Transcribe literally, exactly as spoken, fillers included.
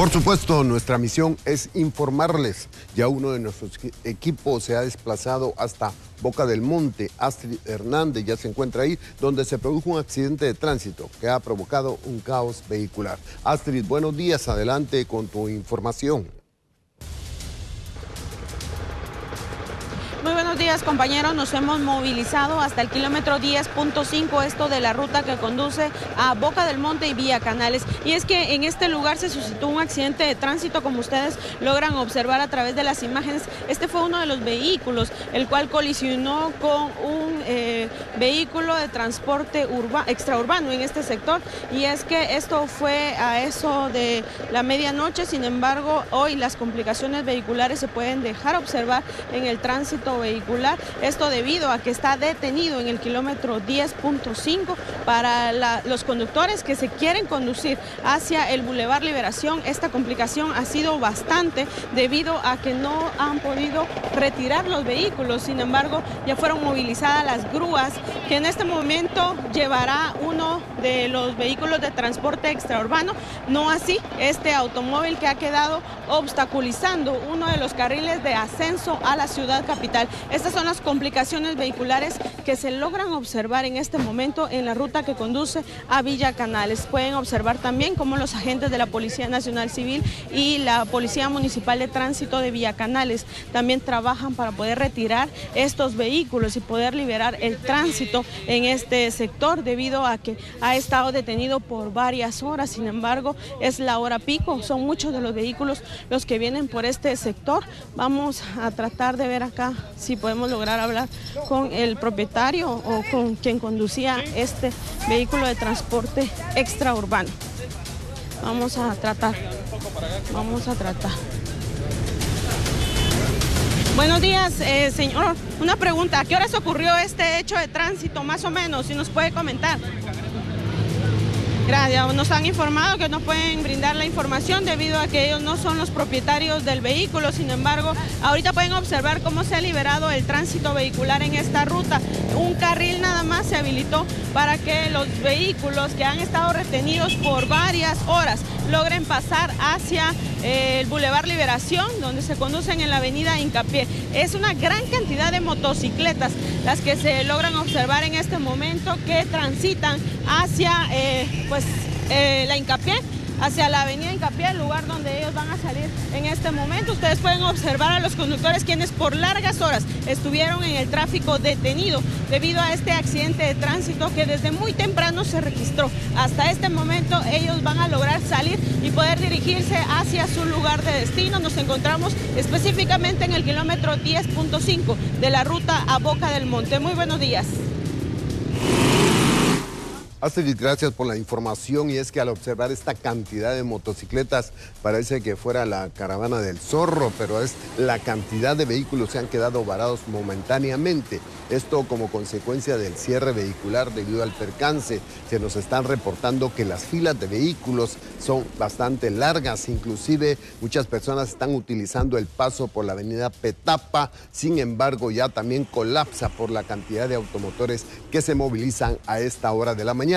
Por supuesto, nuestra misión es informarles. Ya uno de nuestros equipos se ha desplazado hasta Boca del Monte. Astrid Hernández ya se encuentra ahí, donde se produjo un accidente de tránsito que ha provocado un caos vehicular. Astrid, buenos días, adelante con tu información. Muy buenos días, compañeros, nos hemos movilizado hasta el kilómetro diez punto cinco, esto de la ruta que conduce a Boca del Monte y Vía Canales. Y es que en este lugar se suscitó un accidente de tránsito, como ustedes logran observar a través de las imágenes. Este fue uno de los vehículos, el cual colisionó con un eh, vehículo de transporte urba, extraurbano en este sector. Y es que esto fue a eso de la medianoche. Sin embargo, hoy las complicaciones vehiculares se pueden dejar observar en el tránsito vehicular, esto debido a que está detenido en el kilómetro diez punto cinco para la, los conductores que se quieren conducir hacia el Boulevard Liberación. Esta complicación ha sido bastante debido a que no han podido retirar los vehículos. Sin embargo, ya fueron movilizadas las grúas que en este momento llevará uno de los vehículos de transporte extraurbano, no así este automóvil que ha quedado obstaculizando uno de los carriles de ascenso a la ciudad capital. Estas son las complicaciones vehiculares que se logran observar en este momento en la ruta que conduce a Villa Canales. Pueden observar también cómo los agentes de la Policía Nacional Civil y la Policía Municipal de Tránsito de Villa Canales también trabajan para poder retirar estos vehículos y poder liberar el tránsito en este sector, debido a que ha estado detenido por varias horas. Sin embargo, es la hora pico, son muchos de los vehículos los que vienen por este sector. Vamos a tratar de ver acá si podemos lograr hablar con el propietario o con quien conducía este vehículo de transporte extraurbano. Vamos a tratar, vamos a tratar. Buenos días, eh, señor. Una pregunta, ¿a qué horas ocurrió este hecho de tránsito, más o menos? Si nos puede comentar. Gracias. Nos han informado que no pueden brindar la información debido a que ellos no son los propietarios del vehículo. Sin embargo, ahorita pueden observar cómo se ha liberado el tránsito vehicular en esta ruta. Un carril nada más se habilitó para que los vehículos que han estado retenidos por varias horas logren pasar hacia el Boulevard Liberación, donde se conducen en la avenida Hincapié. Es una gran cantidad de motocicletas las que se logran observar en este momento, que transitan hacia eh, pues, eh, la Hincapié, hacia la avenida Hincapié, el lugar donde ellos van a salir en este momento. Ustedes pueden observar a los conductores, quienes por largas horas estuvieron en el tráfico detenido debido a este accidente de tránsito que desde muy temprano se registró. Hasta este momento ellos van a lograr salir y poder dirigirse hacia su lugar de destino. Nos encontramos específicamente en el kilómetro diez punto cinco de la ruta a Boca del Monte. Muy buenos días. Astrid, gracias por la información. Y es que al observar esta cantidad de motocicletas parece que fuera la caravana del zorro, pero es la cantidad de vehículos que han quedado varados momentáneamente. Esto como consecuencia del cierre vehicular debido al percance. Se nos están reportando que las filas de vehículos son bastante largas. Inclusive muchas personas están utilizando el paso por la avenida Petapa. Sin embargo, ya también colapsa por la cantidad de automotores que se movilizan a esta hora de la mañana.